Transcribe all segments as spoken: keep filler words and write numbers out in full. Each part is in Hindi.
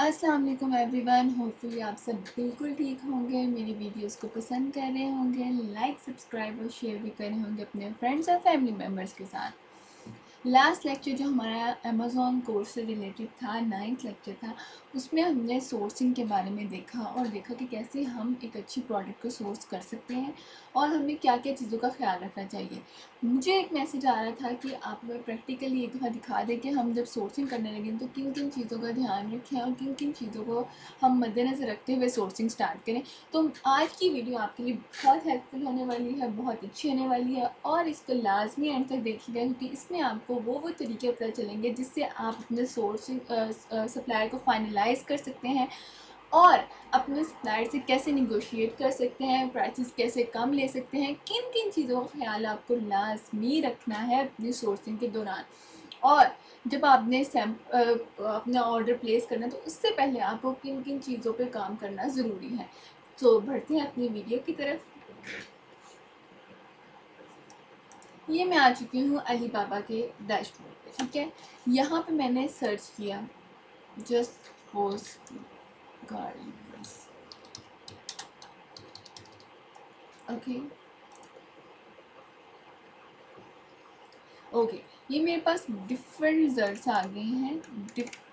अस्सलाम वालेकुम एवरीवन, होपफुली आप सब बिल्कुल ठीक होंगे, मेरी वीडियोस को पसंद कर रहे होंगे, लाइक सब्सक्राइब और शेयर भी कर रहे होंगे अपने फ्रेंड्स और फैमिली मेम्बर्स के साथ। लास्ट लेक्चर जो हमारा अमेज़ॉन कोर्स से रिलेटेड था, नाइन्थ लेक्चर था, उसमें हमने सोर्सिंग के बारे में देखा और देखा कि कैसे हम एक अच्छी प्रोडक्ट को सोर्स कर सकते हैं और हमें क्या क्या चीज़ों का ख्याल रखना चाहिए। मुझे एक मैसेज आ रहा था कि आप हमें प्रैक्टिकली एक बार दिखा दें कि हम जब सोर्सिंग करने लगे तो किन किन चीज़ों का ध्यान रखें और किन किन चीज़ों को हम मद्देनजर रखते हुए सोर्सिंग स्टार्ट करें। तो आज की वीडियो आपके लिए बहुत हेल्पफुल होने वाली है, बहुत अच्छी होने वाली है और इसको लाजमी एंड तक देखिएगा क्योंकि इसमें आपको वो वो तरीके पता चलेंगे जिससे आप अपने सोर्सिंग सप्लायर को फाइनलाइज कर सकते हैं और अपने सप्लायर से कैसे निगोशिएट कर सकते हैं, प्राइसेस कैसे कम ले सकते हैं, किन किन चीज़ों का ख्याल आपको लाजमी रखना है अपनी सोर्सिंग के दौरान। और जब आपने सैम्प अपना ऑर्डर प्लेस करना है तो उससे पहले आपको किन किन चीज़ों पे काम करना ज़रूरी है। तो बढ़ते हैं अपनी वीडियो की तरफ। ये मैं आ चुकी हूँ अलीबाबा के डैशबोर्ड पे, ठीक है। यहाँ पर मैंने सर्च किया just post garlic, okay okay ये मेरे पास डिफरेंट रिजल्ट्स आ गए हैं,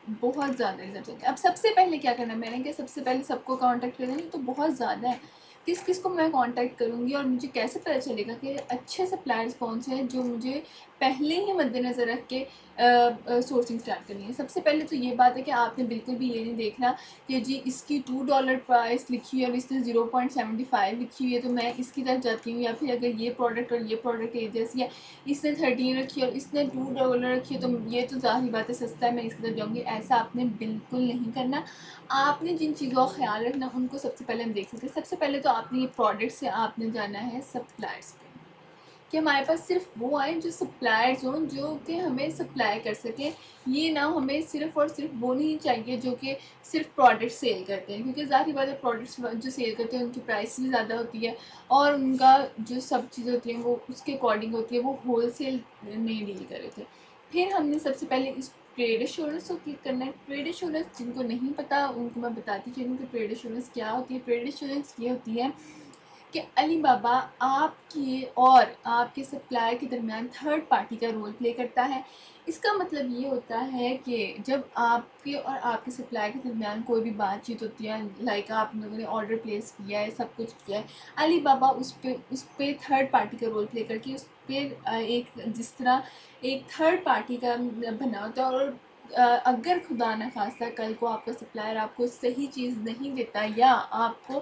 बहुत ज़्यादा रिजल्ट आ गए। अब सबसे पहले क्या करना, मैंने क्या सबसे पहले सबको कांटेक्ट करना है, तो बहुत ज़्यादा है, किस किस को मैं कांटेक्ट करूँगी और मुझे कैसे पता चलेगा कि अच्छे सप्लायर्स कौन से हैं जो मुझे पहले ही मद्देनज़र रख के सोर्सिंग स्टार्ट करनी है। सबसे पहले तो ये बात है कि आपने बिल्कुल भी ये नहीं देखना कि जी इसकी टू डॉलर प्राइस लिखी हुई और इसने ज़ीरो पॉइंट सेवेंटी फाइव लिखी हुई है तो मैं इसकी तरफ जाती हूँ, या फिर अगर ये प्रोडक्ट और ये प्रोडक्ट एक जैसी है, इसने थर्टीन रखी और इसने टू डॉलर रखी है तो ये तो ज़ाहिर बात है सस्ता है, मैं इसकी तरफ जाऊँगी। ऐसा आपने बिल्कुल नहीं करना। आपने जिन चीज़ों का ख्याल रखना उनको सबसे पहले हम देख सकते हैं। सबसे पहले तो आपने ये प्रोडक्ट से आपने जाना है सप्लायर्स पे कि हमारे पास सिर्फ वो आए जो सप्लायर्स हों जो कि हमें सप्लाई कर सकें। ये ना हमें सिर्फ़ और सिर्फ वो नहीं चाहिए जो कि सिर्फ प्रोडक्ट सेल करते हैं, क्योंकि ज़ाहिर बात है प्रोडक्ट्स जो सेल करते हैं उनकी प्राइस भी ज़्यादा होती है और उनका जो सब चीज़ होती है वो उसके अकॉर्डिंग होती है, वो होल सेल में डील कर रहे थे। फिर हमने सबसे पहले इस ट्रेड एश्योरेंस को क्लिक करना है। ट्रेड एश्योरेंस जिनको नहीं पता उनको मैं बताती चलूँ कि ट्रेड एश्योरेंस क्या होती है। ट्रेड एश्योरेंस ये होती है कि अलीबाबा आपके और आपके सप्लायर के दरमियान थर्ड पार्टी का रोल प्ले करता है। इसका मतलब ये होता है कि जब आपके और आपके सप्लायर के दरमियान कोई भी बातचीत होती है, लाइक आप लोगों ने ऑर्डर प्लेस किया है, सब कुछ किया है, अलीबाबा उस पे उस पे थर्ड पार्टी का रोल प्ले करके उस पर एक जिस तरह एक थर्ड पार्टी का बना होता है। और अगर खुदा न खास्ता कल को आपका सप्लायर आपको सही चीज़ नहीं देता या आपको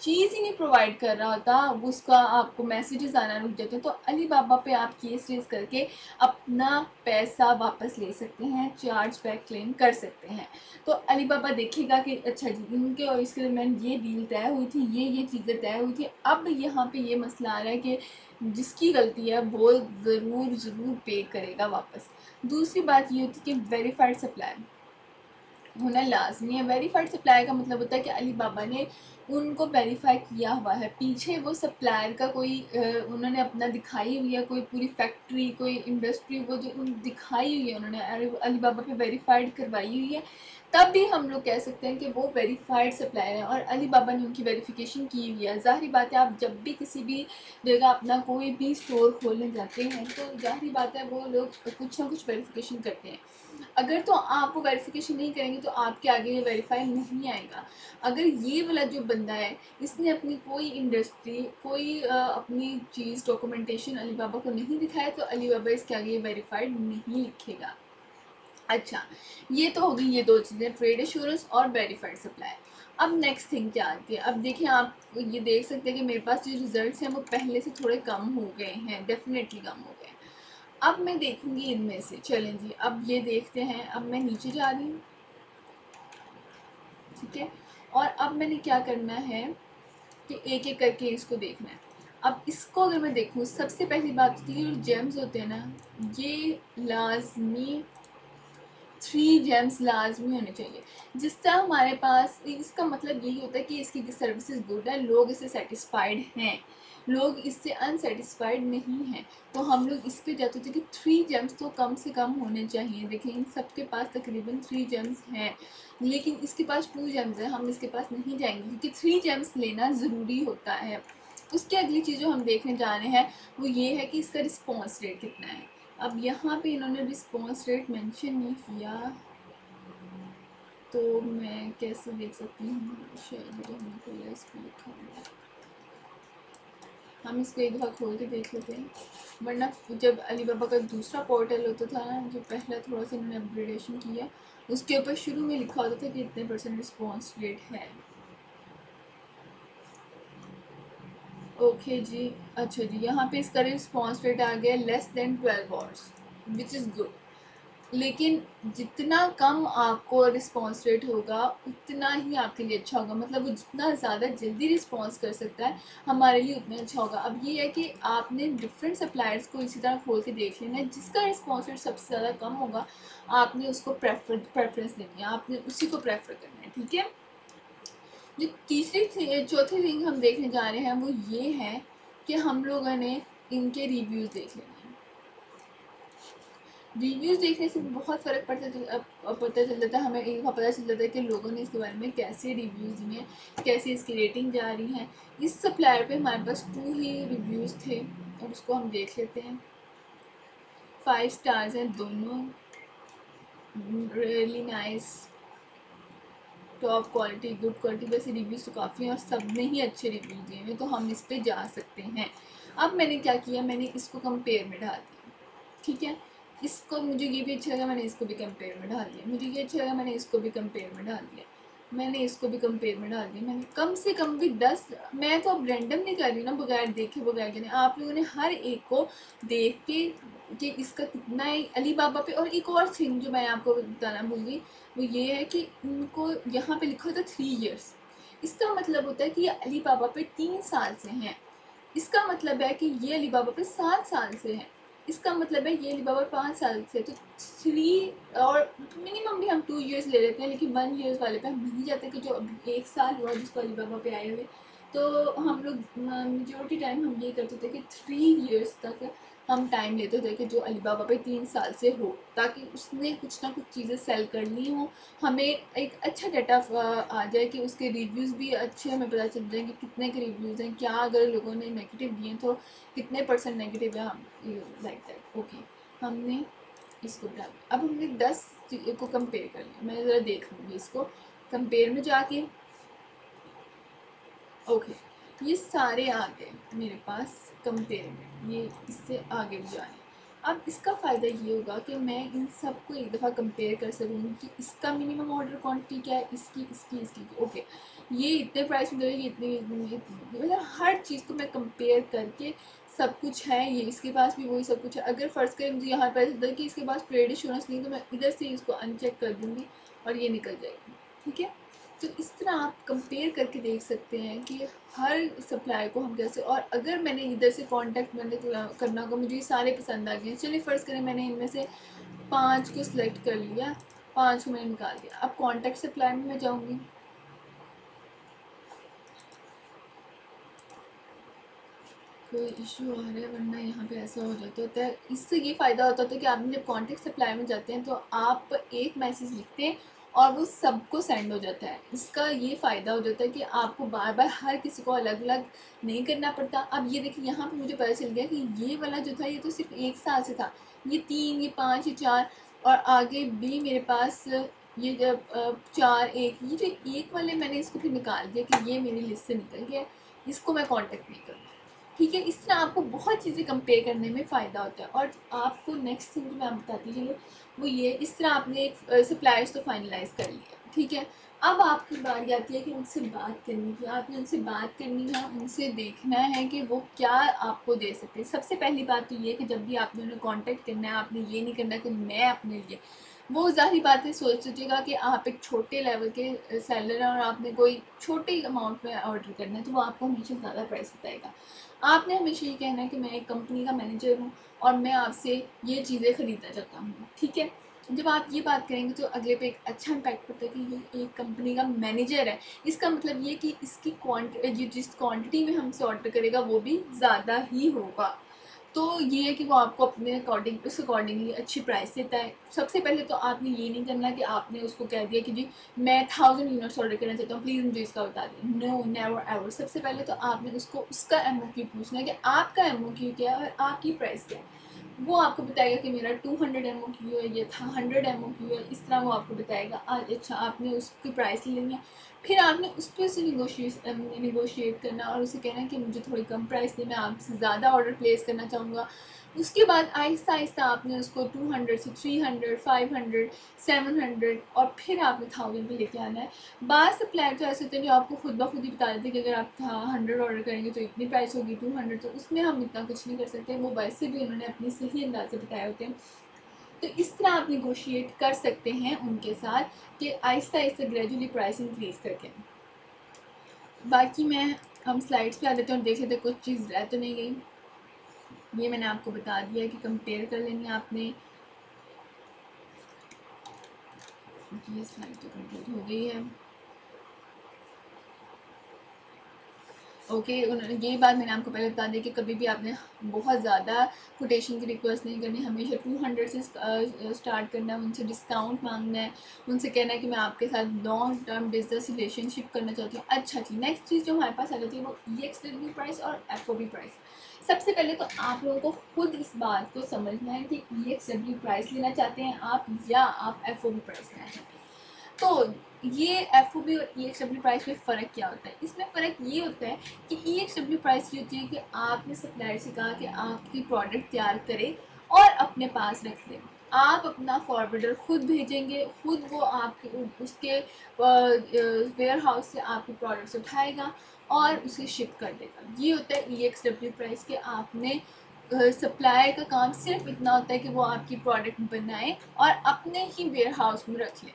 चीज़ ही नहीं प्रोवाइड कर रहा होता, उसका आपको मैसेजेस आना रुक जाते हैं, तो अलीबाबा पे आप केस रेज करके अपना पैसा वापस ले सकते हैं, चार्ज बैक क्लेम कर सकते हैं। तो अलीबाबा देखेगा कि अच्छा जी उनके और इसके दरमियान ये डील तय हुई थी, ये ये चीज़ें तय हुई थी। अब यहाँ पर ये मसला आ रहा है कि जिसकी गलती है वो ज़रूर ज़रूर पे करेगा वापस। दूसरी बात ये होती है कि वेरीफाइड सप्लाई होना लाजमी है। वेरीफाइड सप्लाई का मतलब होता है कि अलीबाबा ने उनको वेरीफाई किया हुआ है, पीछे वो सप्लायर का कोई उन्होंने अपना दिखाई हुई है, कोई पूरी फैक्ट्री, कोई इंडस्ट्री, वो जो उन दिखाई हुई है उन्होंने अलीबाबा पे वेरीफाइड करवाई हुई है, तब भी हम लोग कह सकते हैं कि वो वेरीफाइड सप्लायर हैं और अलीबाबा ने उनकी वेरिफिकेशन की हुई है। ज़ाहिर बात है आप जब भी किसी भी जगह अपना कोई भी स्टोर खोलने जाते हैं तो ज़ाहिर बात है वो लोग कुछ ना कुछ वेरिफिकेशन करते हैं। अगर तो आप वो वेरिफिकेशन नहीं करेंगे तो आपके आगे ये वेरीफाई नहीं आएगा। अगर ये वाला जो बंदा है इसने अपनी कोई इंडस्ट्री, कोई आ, अपनी चीज़ डॉक्यूमेंटेशन अलीबाबा को नहीं दिखाया तो अलीबाबा इसके आगे वेरीफाइड नहीं लिखेगा। अच्छा, ये तो हो गई ये दो चीज़ें, ट्रेड एश्योरेंस और वेरीफाइड सप्लाई। अब नेक्स्ट थिंग क्या आती है, अब देखिए आप ये देख सकते हैं कि मेरे पास जो रिज़ल्ट हैं वो पहले से थोड़े कम हो गए हैं, डेफिनेटली कम हो गए हैं। अब मैं देखूँगी इनमें से, चलें जी अब ये देखते हैं। अब मैं नीचे जा रही हूँ, ठीक है, और अब मैंने क्या करना है कि एक एक करके इसको देखना है। अब इसको अगर मैं देखूँ, सबसे पहली बात होती है जो जेम्स होते हैं ना, ये लाजमी थ्री जेम्स लाजमी होने चाहिए। जिस तरह हमारे पास इसका मतलब यही होता है कि इसकी सर्विसेज गुड है, लोग इससे सेटिस्फाइड हैं, लोग इससे अनसेटिस्फाइड नहीं हैं। तो हम लोग इस पर जाते थे कि थ्री जेम्स तो कम से कम होने चाहिए। देखें इन सबके पास तकरीबन थ्री जेम्स हैं, लेकिन इसके पास टू जेम्स हैं, हम इसके पास नहीं जाएंगे क्योंकि थ्री जेम्स लेना ज़रूरी होता है। उसकी अगली चीज़ जो हम देखने जा रहे हैं वो ये है कि इसका रिस्पॉन्स रेट कितना है। अब यहाँ पे इन्होंने रिस्पॉन्स रेट मेंशन नहीं किया तो मैं कैसे देख सकती हूँ। शायद हमने पहले इसको लिखा हुआ, हम इसको एक दफ़ा खोल के देख लेते हैं, वरना जब अलीबाबा का दूसरा पोर्टल होता था ना, जो पहला थोड़ा सा इन्होंने अपग्रेडेशन किया, उसके ऊपर शुरू में लिखा होता था कि इतने परसेंट रिस्पॉन्स रेट है। ओके okay जी, अच्छा जी, यहाँ पे इसका रिस्पॉन्स रेट आ गया less than twelve hours which is good. लेकिन जितना कम आपको रिस्पॉन्स रेट होगा उतना ही आपके लिए अच्छा होगा, मतलब वो जितना ज़्यादा जल्दी रिस्पॉन्स कर सकता है हमारे लिए उतना अच्छा होगा। अब ये है कि आपने डिफरेंट सप्लायर्स को इसी तरह खोल के देख लेना है, जिसका रिस्पॉन्स रेट सबसे ज़्यादा कम होगा आपने उसको प्रेफर प्रेफरेंस देनी है, आपने उसी को प्रेफर करना है, ठीक है। जो तीसरी चौथी थिंग हम देखने जा रहे हैं वो ये है कि हम लोगों ने इनके रिव्यूज़ देख लेने हैं। रिव्यूज़ देखने से बहुत फ़र्क पड़ता पता चल जाता है हमें, एक पता चल जाता है कि लोगों ने इसके बारे में कैसे रिव्यूज़ दिए हैं, कैसे इसकी रेटिंग जा रही है। इस सप्लायर पे हमारे पास टू ही रिव्यूज़ थे और उसको हम देख लेते हैं। फाइव स्टार्स हैं दोनों, really nice, top quality, good quality, वैसे रिव्यूज़ तो काफ़ी हैं और सब ने ही अच्छे रिव्यूज़ दिए हैं, तो हम इस पे जा सकते हैं। अब मैंने क्या किया, मैंने इसको कंपेयर में डाल दिया, ठीक है। इसको मुझे ये भी अच्छा लगा, मैंने इसको भी कंपेयर में डाल दिया, मुझे ये अच्छा लगा, मैंने इसको भी कंपेयर में डाल दिया, मैंने इसको भी कंपेयर में डाल दिया। मैंने कम से कम भी दस, मैं तो अब रैंडम नहीं कर रही हूँ ना, बगैर देखे बगैर जाने, आप लोगों ने हर एक को देख के कि इसका कितना है अलीबाबा पे। और एक और थिंग जो मैं आपको बताना भूलूँगी वो ये है कि इनको यहाँ पे लिखा होता है थ्री इयर्स, इसका मतलब होता है कि ये अलीबाबा पे तीन साल से हैं, इसका मतलब है कि ये अलीबाबा पे सात साल से हैं, इसका मतलब है ये अलीबाबा पाँच साल से। तो थ्री और मिनिमम भी हम टू इयर्स ले लेते हैं, लेकिन वन इयर्स वाले पे हम नहीं जाते कि जो एक साल हुआ जिसको अलीबाबा पे आए हुए, तो हम लोग मेजोरिटी टाइम हम ये करते थे कि थ्री इयर्स तक हम टाइम लेते थे कि जो अलीबाबा पे तीन साल से हो, ताकि उसने कुछ ना कुछ चीज़ें सेल करनी हो, हमें एक अच्छा डाटा आ जाए कि उसके रिव्यूज़ भी अच्छे हमें पता चल जाए कि कितने के रिव्यूज़ हैं, क्या अगर लोगों ने नेगेटिव दिए तो कितने परसेंट नेगेटिव है, लाइक दैट। ओके, हमने इसको डाल, अब हमने दस को कंपेयर कर लिया। मैं ज़रा देख लूँगी इसको कंपेयर में जाके। ओके, ये सारे आ गए मेरे पास कंपेयर में, ये इससे आगे भी आए। अब इसका फ़ायदा ये होगा कि मैं इन सब को एक दफ़ा कंपेयर कर सकूँगी कि इसका मिनिमम ऑर्डर क्वांटिटी क्या है, इसकी इसकी इसकी ओके, ये इतने प्राइस में दे रही है, इतने मतलब हर चीज़ को मैं कंपेयर करके सब कुछ है, ये इसके पास भी वही सब कुछ है। अगर फ़र्ज़ करें मुझे यहाँ पर पता है कि इसके पास ट्रेड इंश्योरेंस नहीं, तो मैं इधर से इसको अनचेक कर दूँगी और ये निकल जाएगी, ठीक है। तो इस तरह आप कंपेयर करके देख सकते हैं कि हर सप्लायर को हम कैसे, और अगर मैंने इधर से कांटेक्ट मैंने करना होगा, मुझे ये सारे पसंद आ गए। चलिए फ़र्ज़ करें मैंने इनमें से पाँच को सिलेक्ट कर लिया, पाँच को मैंने निकाल दिया। अब कांटेक्ट सप्लायर में मैं जाऊँगी, कोई इशू आ रहा है, वरना यहाँ पे ऐसा हो जाता होता है। इससे ये फ़ायदा होता होता है कि आप जब कांटेक्ट सप्लायर में जाते हैं तो आप एक मैसेज लिखते हैं और वो सबको सेंड हो जाता है। इसका ये फ़ायदा हो जाता है कि आपको बार बार हर किसी को अलग अलग नहीं करना पड़ता। अब ये देखिए यहाँ पे मुझे पता चल गया कि ये वाला जो था ये तो सिर्फ एक साल से था, ये तीन, ये पाँच, ये चार, और आगे भी मेरे पास ये जब चार एक, ये जो एक वाले मैंने इसको फिर निकाल दिया कि ये मेरी लिस्ट से निकल गया, इसको मैं कॉन्टेक्ट नहीं करूँगी, ठीक है। इस तरह आपको बहुत चीज़ें कंपेयर करने में फ़ायदा होता है। और आपको नेक्स्ट थिंग जो मैं बताती चलूँ वो ये, इस तरह आपने एक सप्लायर्स तो फाइनलाइज कर लिया, ठीक है। अब आपकी बारी आती है कि उनसे बात करने की, आपने उनसे बात करनी है, उनसे देखना है कि वो क्या आपको दे सकते हैं। सबसे पहली बात तो ये है कि जब भी आपने उन्हें कॉन्टेक्ट करना है, आपने ये नहीं करना कि मैं अपने लिए, वो ज़ाहिर बात है सोच सोचिएगा कि आप एक छोटे लेवल के सेलर हैं और आपने कोई छोटे अमाउंट में ऑर्डर करना है, तो वो आपको हमेशा ज़्यादा प्राइस बताएगा। आपने हमेशा ये कहना है कि मैं एक कंपनी का मैनेजर हूँ और मैं आपसे ये चीज़ें ख़रीदना चाहता हूँ, ठीक है। जब आप ये बात करेंगे तो अगले पे एक अच्छा इम्पैक्ट पड़ता है कि ये एक कंपनी का मैनेजर है। इसका मतलब ये कि इसकी क्वान्टिटी, जिस क्वांटिटी में हमसे ऑर्डर करेगा वो भी ज़्यादा ही होगा। तो ये है कि वो आपको अपने अकॉर्डिंग उस अकॉर्डिंगली अच्छी प्राइस देता है। सबसे पहले तो आपने ये नहीं करना कि आपने उसको कह दिया कि जी मैं थाउजेंड यूनिट्स ऑर्डर करना चाहता हूँ, प्लीज़ मुझे इसका बता दें। No, never ever. सबसे पहले तो आपने उसको उसका एमओक्यू पूछना है कि आपका एमओक्यू क्या है और आपकी प्राइस क्या है। वो आपको बताएगा कि मेरा टू हंड्रेड एमओक्यू है, ये था हंड्रेड एमओक्यू है, इस तरह वो आपको बताएगा। आज अच्छा आपने उसकी प्राइस लेनी है, फिर आपने उस पर से निगोशिएट निगोशिएट करना और उसे कहना कि मुझे थोड़ी कम प्राइस दे, मैं आपसे ज़्यादा ऑर्डर प्लेस करना चाहूँगा। उसके बाद आहिस्ता आहिस्ता आपने उसको टू हंड्रेड से three hundred, five hundred, seven hundred और फिर आपने थाउजेंड पर लेके आना है। बाद सप्लायर तो ऐसे होते हैं जो आपको खुद ब खुद ही बता देते हैं कि अगर आप हंड्रेड ऑर्डर करेंगे तो इतनी प्राइस होगी, टू हंड्रेड, तो उसमें हम इतना कुछ नहीं कर सकते। वो वैसे भी उन्होंने अपने सही अंदाज़े बताए होते हैं। तो इस तरह आप निगोशिएट कर सकते हैं उनके साथ कि Aahista Aahista gradually price increase करके। बाकी मैं हम स्लाइड्स पे आ जाते हैं और देख लेते कुछ चीज़ रह तो नहीं गई। ये मैंने आपको बता दिया कि कंपेयर कर लेनी है आपने। ये स्लाइड तो कंप्लीट हो गई है। ओके, उन्होंने ये बात मैंने आपको पहले बता दी कि कभी भी आपने बहुत ज़्यादा कोटेशन की रिक्वेस्ट नहीं करनी, हमेशा टू हंड्रेड से स्टार्ट करना है, उनसे डिस्काउंट मांगना है, उनसे कहना है कि मैं आपके साथ लॉन्ग टर्म बिजनेस रिलेशनशिप करना चाहती हूँ। अच्छा जी, नेक्स्ट चीज़ जो हमारे पास आ जाती है वो ई एक्स डब्ल्यू प्राइस और एफ ओ बी प्राइस। सबसे पहले तो आप लोगों को खुद इस बात को समझना है कि ई एक्स डब्ल्यू प्राइस लेना चाहते हैं आप या आप एफ ओ बी प्राइस लेना चाहते हैं। तो ये एफ ओ बी और ई एक्स डब्ल्यू प्राइस में फ़र्क क्या होता है? इसमें फ़र्क ये होता है कि ई एक्स डब्ल्यू प्राइस ये होती है कि आपने सप्लायर से कहा कि आपकी प्रोडक्ट तैयार करें और अपने पास रख लें। आप अपना फॉरवर्डर खुद भेजेंगे, खुद वो आपके उसके वेयर हाउस से आपके प्रोडक्ट्स उठाएगा और उसे शिप कर देगा। ये होता है ई एक्स डब्ल्यू प्राइस के। आपने सप्लायर का काम सिर्फ इतना होता है कि वो आपकी प्रोडक्ट बनाए और अपने ही वेयर हाउस में रख लें।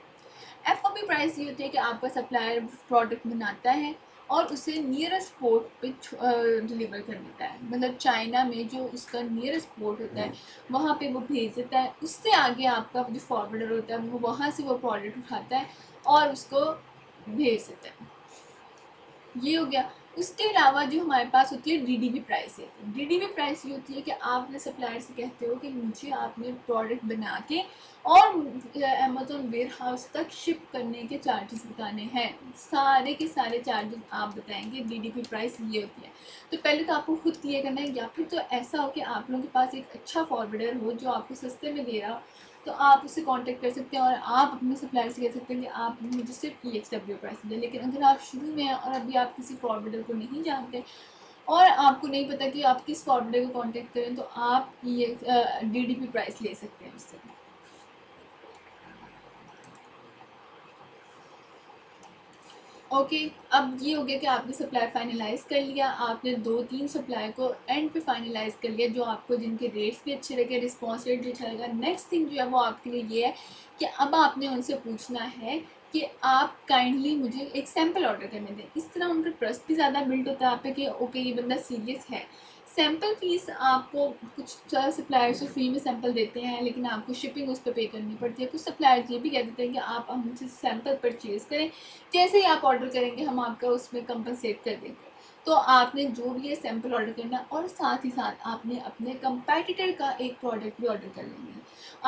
एफ ओ बी प्राइस ये होती है कि आपका सप्लायर प्रोडक्ट बनाता है और उसे नियरेस्ट पोर्ट पर डिलीवर कर देता है, मतलब चाइना में जो उसका नियरेस्ट पोर्ट होता है वहाँ पे वो भेज देता है। उससे आगे आपका जो फॉरवर्डर होता है वो वहाँ से वो प्रोडक्ट उठाता है और उसको भेज देता है। ये हो गया। उसके अलावा जो हमारे पास होती है डी डी पी प्राइस है। डी डी पी प्राइस ये होती है कि आप अपने सप्लायर से कहते हो कि मुझे आपने प्रोडक्ट बना के और अमेज़न वेयर हाउस तक शिप करने के चार्जेस बताने हैं। सारे के सारे चार्जेस आप बताएंगे। डी डी पी प्राइस ये होती है। तो पहले तो आपको खुद क्लियर करना है, या फिर तो ऐसा हो कि आप लोगों के पास एक अच्छा फॉरवर्डर हो जो आपको सस्ते में दे रहा हो, तो आप उससे कांटेक्ट कर सकते हैं और आप अपने सप्लायर से कह सकते हैं कि आप मुझे सिर्फ ई एक्स डब्ल्यू प्राइस दें। लेकिन अगर आप शुरू में हैं और अभी आप किसी फॉरवर्डर को नहीं जानते और आपको नहीं पता कि आप किस फॉरवर्डर को कांटेक्ट करें, तो आप ये डी डी पी प्राइस ले सकते हैं उससे। ओके okay, अब ये हो गया कि आपने सप्लाई फाइनलाइज़ कर लिया, आपने दो तीन सप्लाई को एंड पे फाइनलाइज़ कर लिया जो आपको, जिनके रेट्स भी अच्छे लगे, रिस्पॉन्स रेट भी अच्छा लगा। नेक्स्ट थिंग जो है वो आपके लिए ये है कि अब आपने उनसे पूछना है कि आप काइंडली मुझे एक सैम्पल ऑर्डर करने दें। इस तरह उनका ट्रस्ट भी ज़्यादा बिल्ड होता है आप पे कि ओके ये बंदा सीरियस है। सैम्पल फीस आपको कुछ सप्लायर्स तो फ्री में सैम्पल देते हैं लेकिन आपको शिपिंग उस पर पे करनी पड़ती है। कुछ सप्लायर्स ये भी कह देते हैं कि आप हमसे सैम्पल परचेज़ करें, जैसे ही आप ऑर्डर करेंगे हम आपका उसमें कंपनसेट कर देंगे। तो आपने जो भी है सैम्पल ऑर्डर करना और साथ ही साथ आपने अपने कंपेटिटर का एक प्रोडक्ट भी ऑर्डर कर लेना है।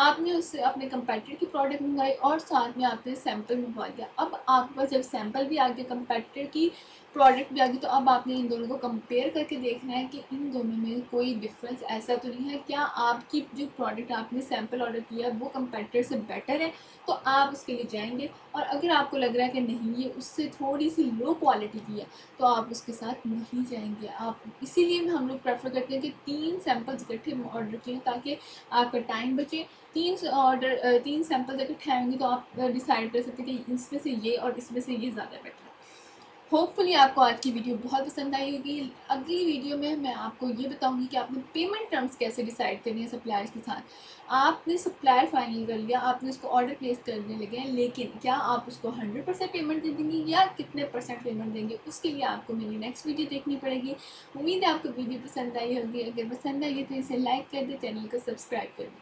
आपने उससे अपने कंपेटिटर की प्रोडक्ट मंगवाई और साथ में आपने सैम्पल मंगवा दिया। अब आपके पास जब सैम्पल भी आ गया, कंपेटिटर की प्रोडक्ट भी आ गई, तो अब आपने इन दोनों को कंपेयर करके देखना है कि इन दोनों में कोई डिफरेंस ऐसा तो नहीं है, क्या आपकी जो प्रोडक्ट आपने सैम्पल ऑर्डर किया वो कंपेटिटर से बेटर है, तो आप उसके लिए जाएंगे। और अगर आपको लग रहा है कि नहीं ये उससे थोड़ी सी लो क्वालिटी की है, तो आप उसके साथ नहीं जाएंगे। आप इसीलिए हम लोग प्रेफर करते हैं कि तीन सैम्पल्स इकट्ठे ऑर्डर किए ताकि आपका टाइम बचे। तीन ऑर्डर तीन सैम्पल्स इकट्ठे होंगे तो आप डिसाइड कर सकते हैं कि इसमें से ये और इसमें से ये ज़्यादा बेटर है। होपफुली आपको आज की वीडियो बहुत पसंद आई होगी। अगली वीडियो में मैं आपको ये बताऊंगी कि आपने पेमेंट टर्म्स कैसे डिसाइड करनी है सप्लायर्स के साथ। आपने सप्लायर फाइनल कर लिया, आपने उसको ऑर्डर प्लेस करने लगे हैं, लेकिन क्या आप उसको हंड्रेड परसेंट पेमेंट दे देंगे या कितने परसेंट पेमेंट देंगे, उसके लिए आपको मेरी नेक्स्ट वीडियो देखनी पड़ेगी। उम्मीद है आपको वीडियो पसंद आई होगी। अगर पसंद आई है तो इसे लाइक कर दें, चैनल को सब्सक्राइब कर दें।